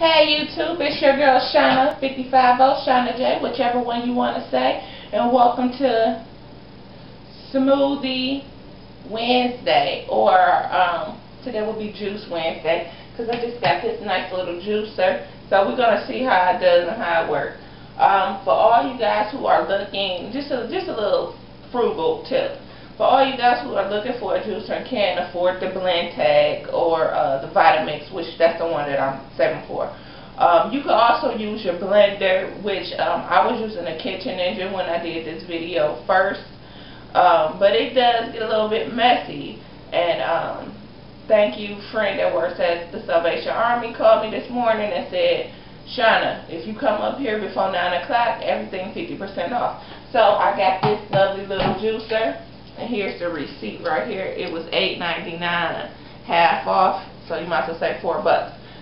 Hey YouTube, it's your girl Shona550, Shona Jay, whichever one you want to say, and welcome to Smoothie Wednesday, or today will be Juice Wednesday, because I just got this nice little juicer, so we're going to see how it does and how it works. For all you guys who are looking, just a little frugal tip, for all you guys who are looking for a juicer and can't afford the Blendtec or the Vitamix, which that's the one that I'm saving for, you can also use your blender, which I was using a Kitchen Ninja when I did this video first, but it does get a little bit messy. And thank you, friend that works at the Salvation Army, called me this morning and said, Shona, if you come up here before 9 o'clock, everything 50% off. So I got this lovely little juicer. And here's the receipt right here. It was $8.99, half off, so you might as well say $4.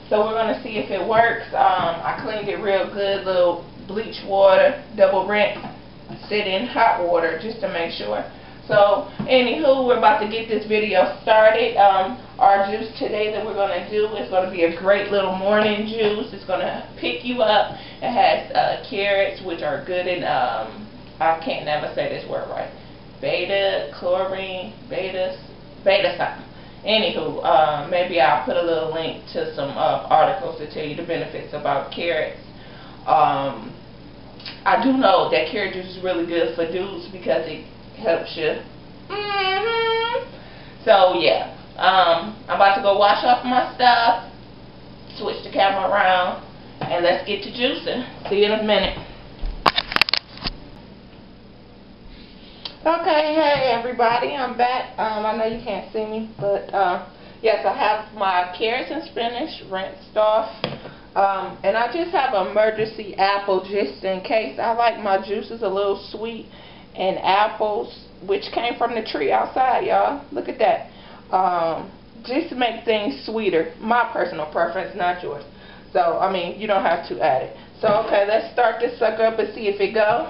So we're going to see if it works. I cleaned it real good, little bleach water, double rinse, sit in hot water just to make sure. So anywho, we're about to get this video started. Our juice today that we're going to do is going to be a great little morning juice. It's going to pick you up. It has carrots, which are good in, I can't never say this word right. Beta something. Anywho, maybe I'll put a little link to some articles to tell you the benefits about carrots. I do know that carrot juice is really good for dudes because it helps you. So yeah, I'm about to go wash off my stuff, switch the camera around, and let's get to juicing. See you in a minute. Okay, hey everybody, I'm back. I know you can't see me, but yes, I have my carrots and spinach rinsed off, and I just have an emergency apple just in case. I like my juices a little sweet, and apples, which came from the tree outside, y'all. Look at that. Just make things sweeter. My personal preference, not yours. So, I mean, you don't have to add it. So, okay, let's start this sucker up and see if it goes.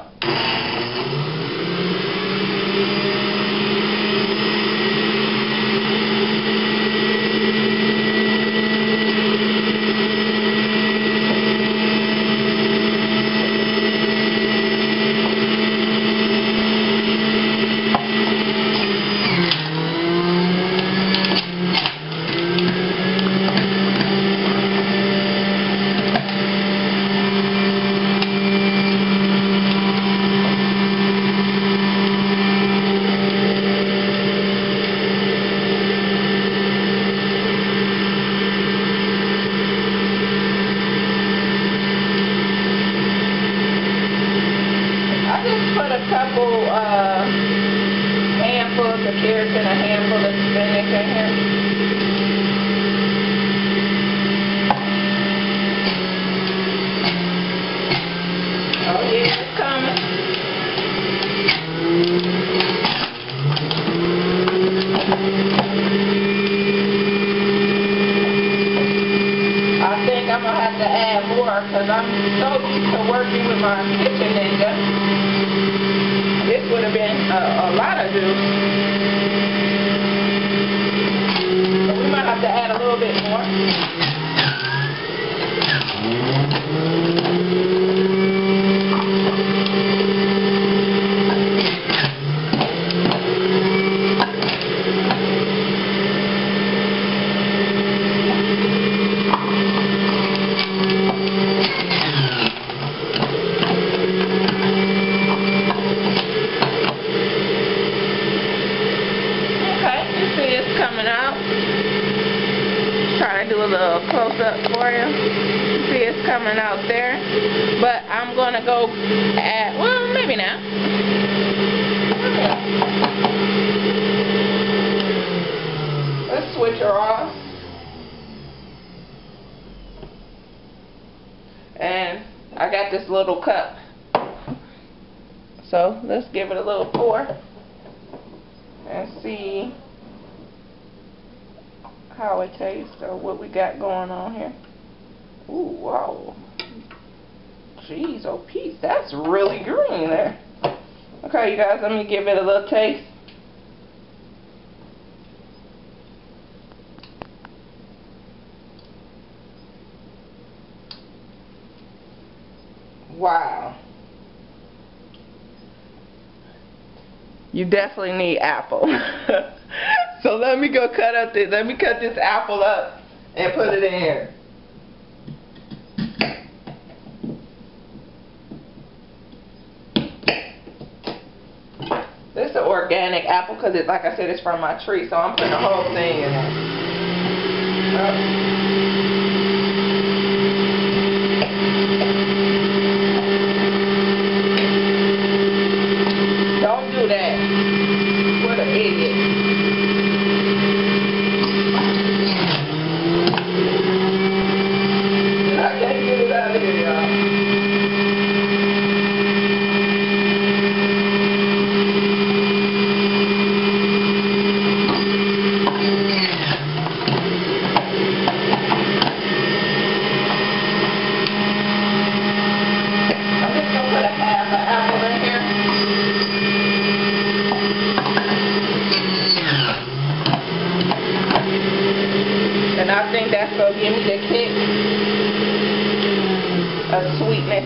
Because I'm so used to working with my Kitchen Ninja, this would have been a lot of juice. So we might have to add a little bit more. Out there, but I'm gonna go add, well, maybe not. Let's switch her off, and I got this little cup, so let's give it a little pour and see how it tastes or what we got going on here. Ooh, wow. Jeez, oh, peace. That's really green there. Okay, you guys, let me give it a little taste. Wow. You definitely need apple. So let me go cut up this. Let me cut this apple up and put it in here. This is an organic apple because, it, like I said, it's from my tree. So I'm putting the whole thing in it. Oh.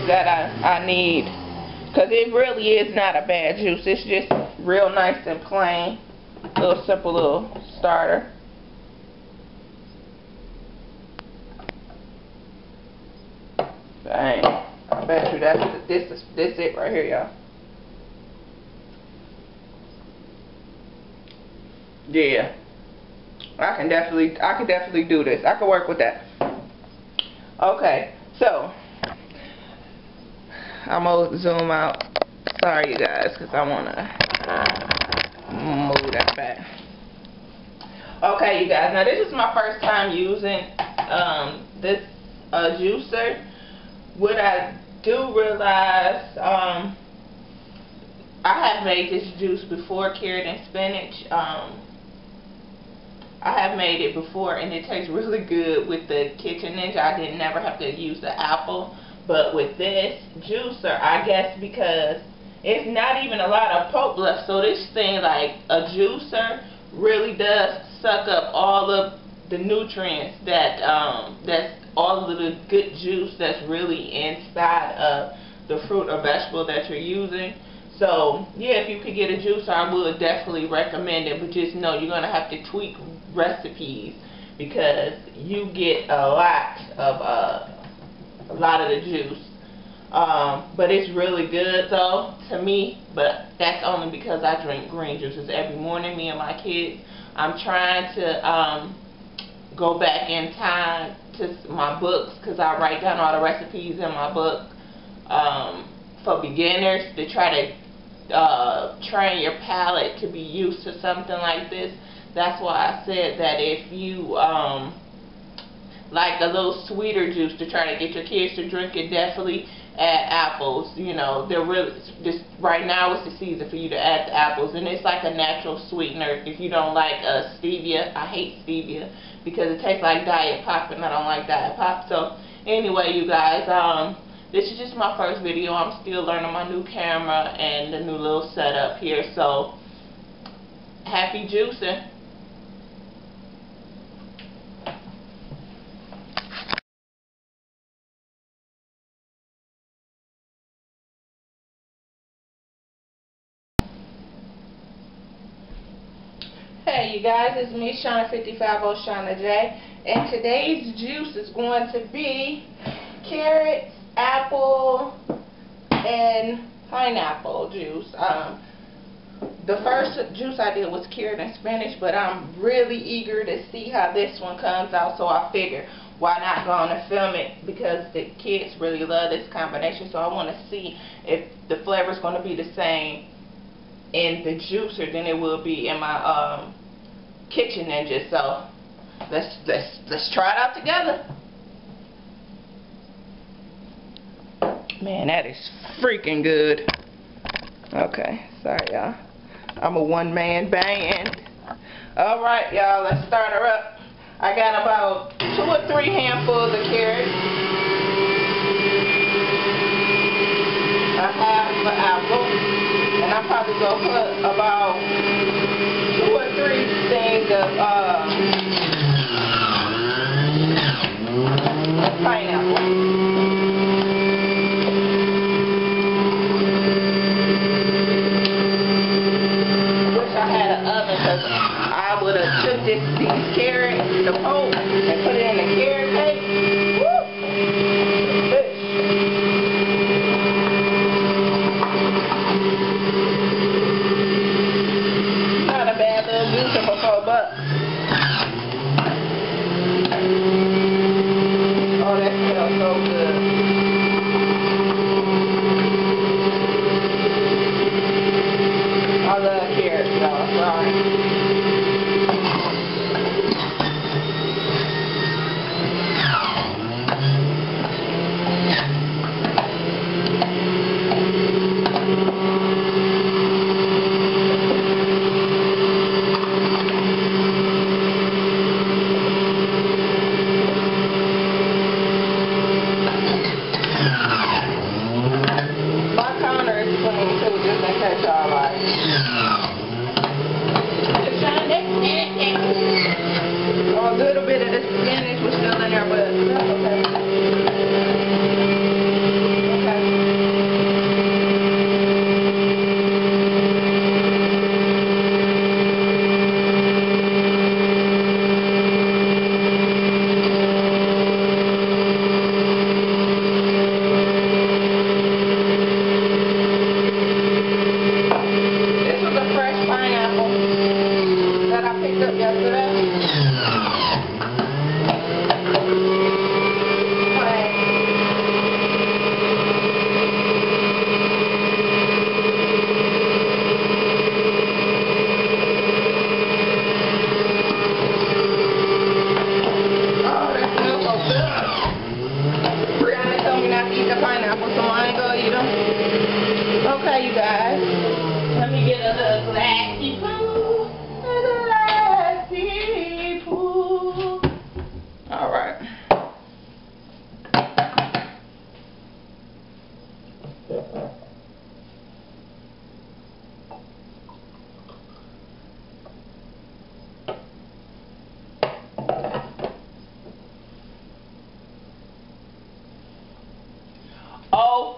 That I need, because it really is not a bad juice. It's just real nice and plain, little simple little starter. Dang, I bet you that's this is it right here, y'all. Yeah, I can definitely do this. I can work with that. Okay, so. I'm gonna zoom out. Sorry, you guys, because I wanna move that back. Okay, you guys. Now this is my first time using this juicer. What I do realize, I have made this juice before, carrot and spinach. I have made it before, and it tastes really good with the Kitchen Ninja. I didn't never have to use the apple. But with this juicer, I guess because it's not even a lot of pulp left, so this thing, like a juicer, really does suck up all of the nutrients that that's all of the good juice that's really inside of the fruit or vegetable that you're using. So yeah, if you could get a juicer, I would definitely recommend it. But just know you're gonna have to tweak recipes because you get a lot of the juice, but it's really good though to me. But that's only because I drink green juices every morning, me and my kids. I'm trying to go back in time to my books because I write down all the recipes in my book for beginners to try to train your palate to be used to something like this. That's why I said that if you like a little sweeter juice to try to get your kids to drink it, definitely add apples. You know, they're really just right now is the season for you to add the apples, and it's like a natural sweetener. If you don't like stevia, I hate stevia because it tastes like Diet Pop, and I don't like Diet Pop. So anyway, you guys, this is just my first video. I'm still learning my new camera and the new little setup here. So happy juicing. Hey you guys, it's me, Shona550 Shona Jay, and today's juice is going to be carrots, apple, and pineapple juice. The first juice I did was carrot and spinach, but I'm really eager to see how this one comes out, so I figure why not go on and film it because the kids really love this combination, so I want to see if the flavor is going to be the same in the juicer than it will be in my Kitchen Ninja. So let's try it out together. Man, that is freaking good. Okay, sorry y'all, I'm a one-man band. All right y'all, let's start her up. I got about 2 or 3 handfuls of carrots, a half of apple, and I'm probably gonna put about 2 or 3 things of pineapple. in the pot and put it in the carrot cake. Woo! Fish. Not a bad little juicer for $4. Oh, that smells so good. I love carrots, y'all. Sorry.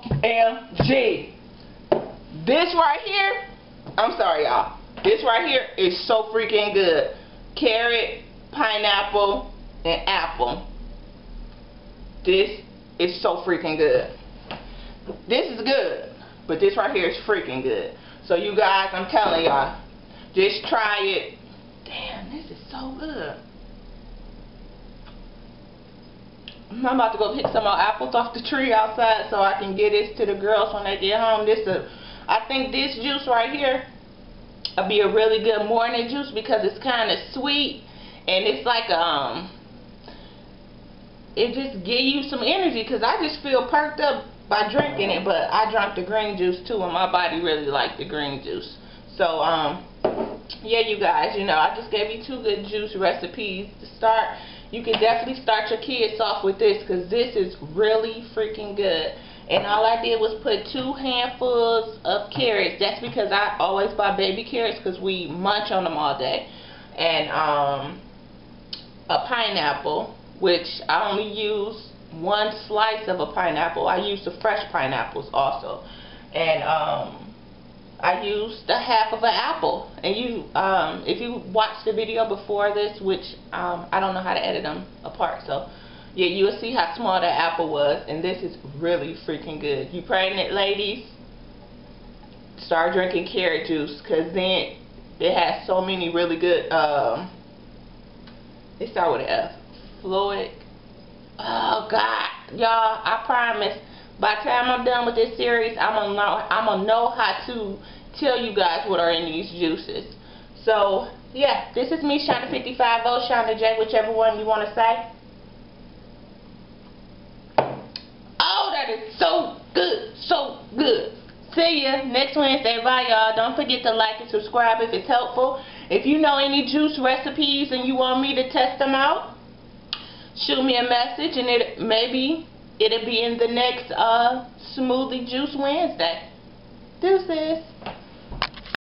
OMG. This right here, I'm sorry y'all, this right here is so freaking good. Carrot, pineapple, and apple. This is so freaking good. This is good, but this right here is freaking good. So you guys, I'm telling y'all, just try it. Damn, this is so good. I'm about to go pick some more apples off the tree outside so I can get this to the girls when they get home. I think this juice right here will be a really good morning juice because it's kind of sweet and it's like it just gives you some energy because I just feel perked up by drinking it. But I drank the green juice too and my body really liked the green juice. So yeah, you guys, you know, I just gave you two good juice recipes to start. You can definitely start your kids off with this because this is really freaking good. And all I did was put 2 handfuls of carrots. That's because I always buy baby carrots because we munch on them all day. And a pineapple, which I only use 1 slice of a pineapple. I use the fresh pineapples also. And I used a half of an apple. And you, if you watched the video before this, which I don't know how to edit them apart, so yeah, you'll see how small that apple was. And this is really freaking good. You pregnant ladies, start drinking carrot juice because then it has so many really good. It starts with an F. Fluid. Oh God, y'all! I promise. By the time I'm done with this series, I'm gonna know how to tell you guys what are in these juices. So yeah, this is me, Shona550, Shona Jay, whichever one you want to say. Oh, that is so good, so good. See ya next Wednesday. Bye, y'all. Don't forget to like and subscribe if it's helpful. If you know any juice recipes and you want me to test them out, shoot me a message and maybe it'll be in the next Smoothie Juice Wednesday. Deuces.